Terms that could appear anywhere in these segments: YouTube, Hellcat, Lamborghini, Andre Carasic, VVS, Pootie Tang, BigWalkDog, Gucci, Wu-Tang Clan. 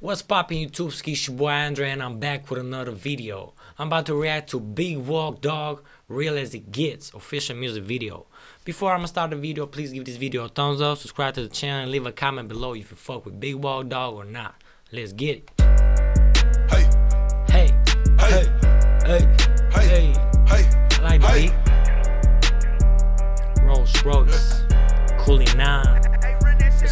What's poppin' YouTube, it's your boy Andre and I'm back with another video. I'm about to react to BigWalkDog, Real As It Gets, official music video. Before I'm gonna start the video, please give this video a thumbs up, subscribe to the channel and leave a comment below if you fuck with BigWalkDog or not. Let's get it. Hey, hey, hey, hey, hey, hey, I like the beat. Rolls Royce, cooling now.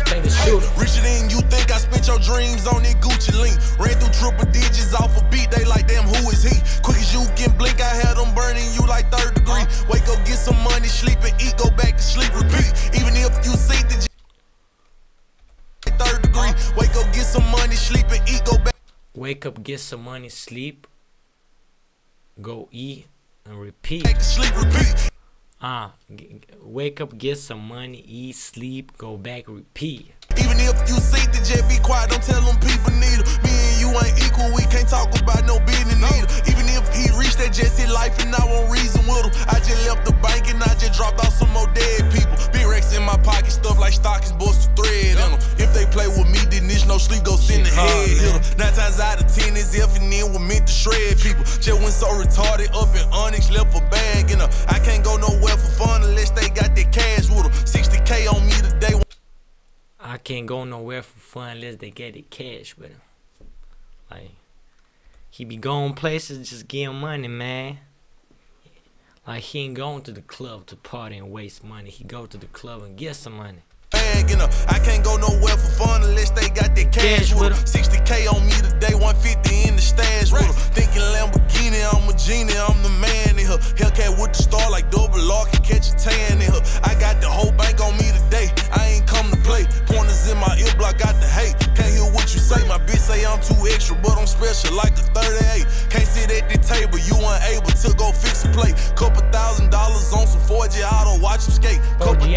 Hey, richer than you think, I spent your dreams on that Gucci link. Ran through triple digits off a beat, they like, damn, who is he? Quick as you can blink, I had them burning you like third degree. Wake up, get some money, sleep and eat, go back to sleep, repeat. Even if you see the third degree, wake up, get some money, sleep and eat, go back. Wake up, get some money, sleep, go eat, and repeat. Back to sleep, repeat. Wake up, get some money, eat, sleep, go back, repeat. Even if you see the jet, be quiet, don't tell them people need it. Me and you ain't equal, we can't talk about no business neither. Even if he reached that jet, see life and I won't reason with him. I just left the bank and I just dropped off some more dead people. B-Rex in my pocket, stuff like stockings, bullets with thread in them. If they play with me, then there's no sleep, go send the head hitter. 9 times out of 10 is if and then we meant to shred people. Just went so retarded, up in Onyx, left a bag in her. I can't go nowhere for fun unless they got their cash with them. 60K on me today. I can't go nowhere for fun unless they get the cash with him. Like, he be going places just getting money, man. Like, he ain't going to the club to party and waste money. He go to the club and get some money. I can't go nowhere for fun unless they got their cash with him. 60K on me today, 150 in the stash with him. Thinking Lamborghini, I'm a genie, I'm the man in her. Hellcat with the star like double R, can catch a tan in her. I got the whole bank on me today, I ain't come to play. Pointers in my ear block, got the hate. Can't hear what you say, my bitch say I'm too extra, but I'm special like a 38. Can't sit at the table, you unable to go fix a plate. $2,000 on some 4G auto, watch him skate. $2,000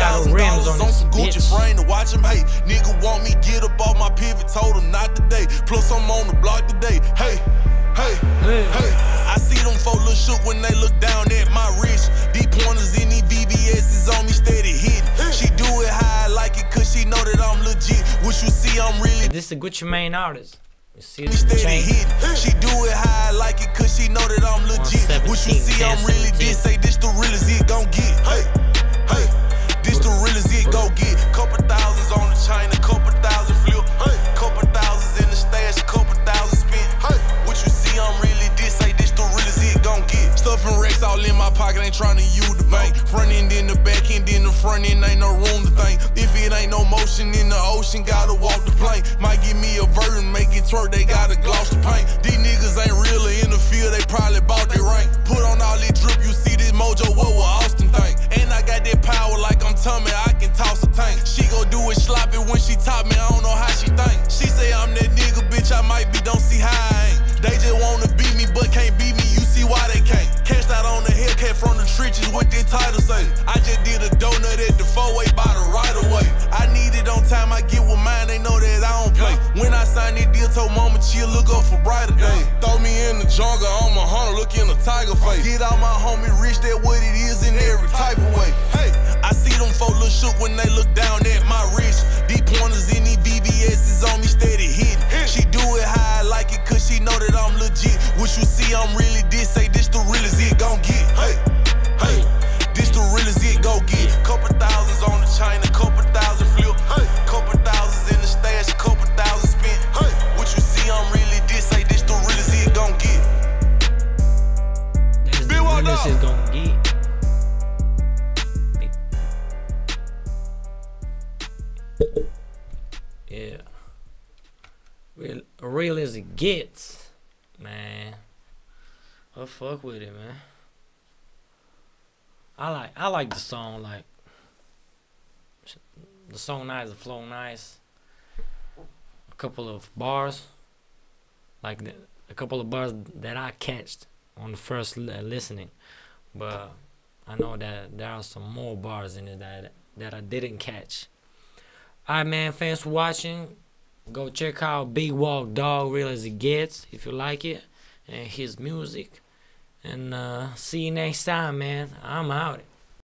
on some Gucci frame to watch him hate. Nigga want me, get up off my pivot, told him not today. Plus I'm on the block today. Hey, hey, hey, hey. I see them folk look shook when they look down at my wrist. Deep pointers in these VVS's on me steady hitting. She do it how I like it cause she know that I'm legit. What you see I'm really. This is a Gucci main artist. You see this chain. She do it how I like it cause she know that I'm legit. What you see I'm really did say this the realest it gon' get. Hey, hey, this the realest it gon' get. $2,000 on the chain, $2,000 flip, $2,000 in the stash, $2,000 spent. What you see I'm really did say this the realest it gon' get. Stuffing racks all in my pocket, ain't tryna use the bank. Front end in the back end in the front end, ain't no room to think. If it ain't no motion in the ocean, gotta walk the plane. Might give me a version, make it twerk, they gotta gloss the paint. These niggas ain't really in the field, they probably bought their rank. Put on all this drip, you see this mojo, what will Austin think? And I got that power like I'm Tommy, I can toss a tank. She gon' do it sloppy when she top me, I don't know how she think. She say I'm that nigga, bitch, I might be, don't see how I ain't. They just wanna beat me, but can't beat me, you see why they can't. Cashed out on the Hellcat from the trenches, what their title say. I just did a donut at the four-way by the right-of-way. I need it on time, I get with mine, they know that I don't play. When I signed that deal, told mama, she'll look up for brighter days. Throw me in the jungle, I'm a hunter, look in the tiger face. Get out my homie rich, that what it is in every type of way. Hey, I see them folk look shook when they look down at my wrist. Deep pointers in these VVS's on me steady hitting. She do it how I like it cause she know that I'm legit. What you see I'm really did say this the realest it gon' get. Hey, hey, this the realest it gon' get. $2,000 on the chain, $2,000 flip, $2,000 in the stash, $2,000 spent. What you see I'm really did say this the realest it gon' get. That's the realest it gon' get. Yeah, real as it gets, man. I fuck with it, man. I like the song. Like the song nice, the flow nice. A couple of bars, like a couple of bars that I catched on the first listening, but I know that there are some more bars in it that I didn't catch. Alright, man, thanks for watching. Go check out BigWalkDog, Real As It Gets, if you like it, and his music. And see you next time, man. I'm out.